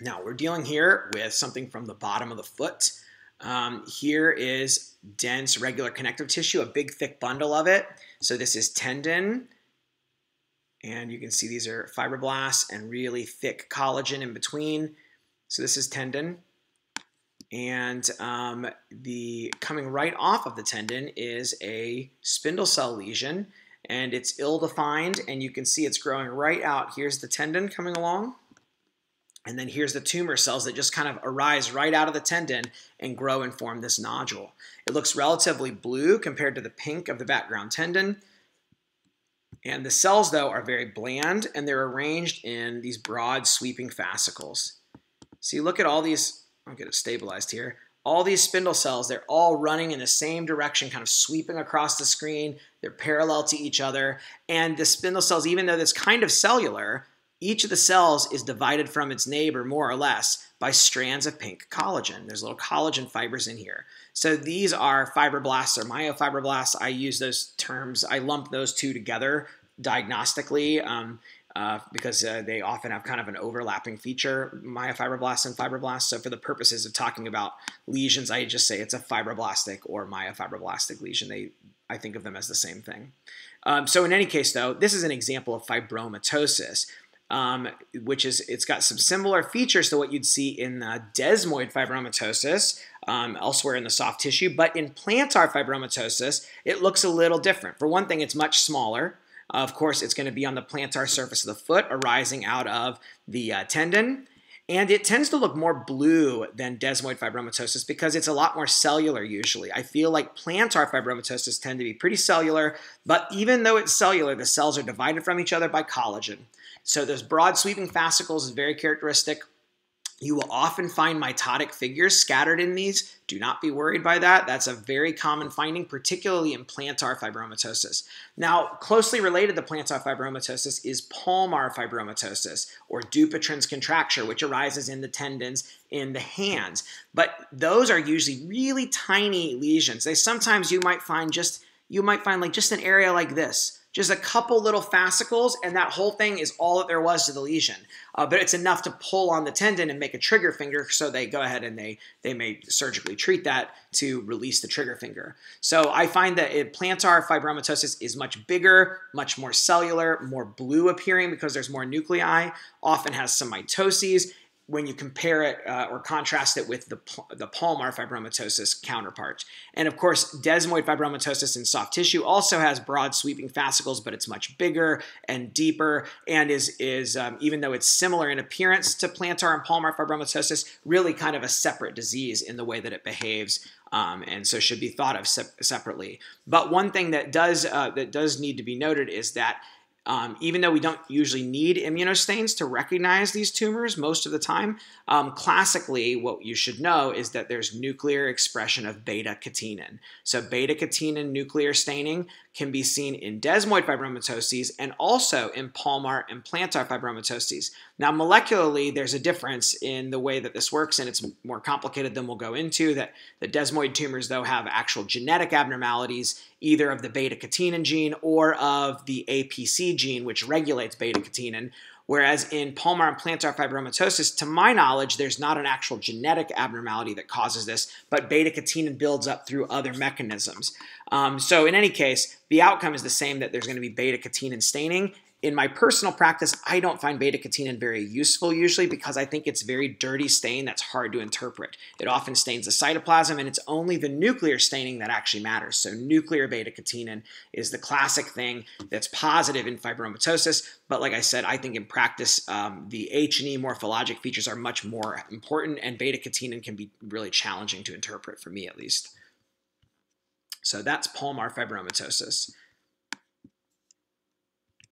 Now we're dealing here with something from the bottom of the foot. Here is dense regular connective tissue, a big thick bundle of it. So this is tendon, and you can see these are fibroblasts and really thick collagen in between. So this is tendon, and the coming right off of the tendon is a spindle cell lesion, and it's ill-defined, and you can see it's growing right out. Here's the tendon coming along, and then here's the tumor cells that just kind of arise right out of the tendon and grow and form this nodule. It looks relatively blue compared to the pink of the background tendon. And the cells, though, are very bland, and they're arranged in these broad sweeping fascicles. See, look at all these, I'll get it stabilized here. All these spindle cells, they're all running in the same direction, kind of sweeping across the screen. They're parallel to each other. And the spindle cells, even though it's kind of cellular, each of the cells is divided from its neighbor, more or less, by strands of pink collagen. There's little collagen fibers in here. So these are fibroblasts or myofibroblasts. I use those terms. I lump those two together diagnostically because they often have kind of an overlapping feature, myofibroblasts and fibroblasts. So for the purposes of talking about lesions, I just say it's a fibroblastic or myofibroblastic lesion. I think of them as the same thing. So in any case, though, this is an example of fibromatosis. Which is, it's got some similar features to what you'd see in desmoid fibromatosis, elsewhere in the soft tissue, but in plantar fibromatosis, it looks a little different. For one thing, it's much smaller. Of course, it's going to be on the plantar surface of the foot, arising out of the tendon, and it tends to look more blue than desmoid fibromatosis because it's a lot more cellular usually. I feel like plantar fibromatosis tend to be pretty cellular, but even though it's cellular, the cells are divided from each other by collagen. So those broad sweeping fascicles is very characteristic. You will often find mitotic figures scattered in these. Do not be worried by that. That's a very common finding, particularly in plantar fibromatosis. Now, closely related to plantar fibromatosis is palmar fibromatosis, or Dupuytren's contracture, which arises in the tendons in the hands. But those are usually really tiny lesions. They sometimes you might find like just an area like this. Just a couple little fascicles, and that whole thing is all that there was to the lesion. But it's enough to pull on the tendon and make a trigger finger, so they go ahead and they may surgically treat that to release the trigger finger. So I find that plantar fibromatosis is much bigger, much more cellular, more blue appearing because there's more nuclei, often has some mitoses when you compare it or contrast it with the palmar fibromatosis counterpart. And of course, desmoid fibromatosis in soft tissue also has broad sweeping fascicles, but it's much bigger and deeper, and is even though it's similar in appearance to plantar and palmar fibromatosis, really kind of a separate disease in the way that it behaves, and so should be thought of separately. But one thing that does need to be noted is that even though we don't usually need immunostains to recognize these tumors most of the time, classically what you should know is that there's nuclear expression of beta-catenin. So beta-catenin nuclear staining can be seen in desmoid fibromatosis and also in palmar and plantar fibromatosis. Now molecularly, there's a difference in the way that this works, and it's more complicated than we'll go into. That the desmoid tumors, though, have actual genetic abnormalities, either of the beta-catenin gene or of the APC gene, which regulates beta-catenin, whereas in palmar and plantar fibromatosis, to my knowledge, there's not an actual genetic abnormality that causes this, but beta-catenin builds up through other mechanisms. So in any case, the outcome is the same, that there's going to be beta-catenin staining. In my personal practice, I don't find beta-catenin very useful usually because I think it's a very dirty stain that's hard to interpret. It often stains the cytoplasm, and it's only the nuclear staining that actually matters. So nuclear beta-catenin is the classic thing that's positive in fibromatosis, but like I said, I think in practice, the H&E morphologic features are much more important, and beta-catenin can be really challenging to interpret, for me at least. So that's palmar fibromatosis.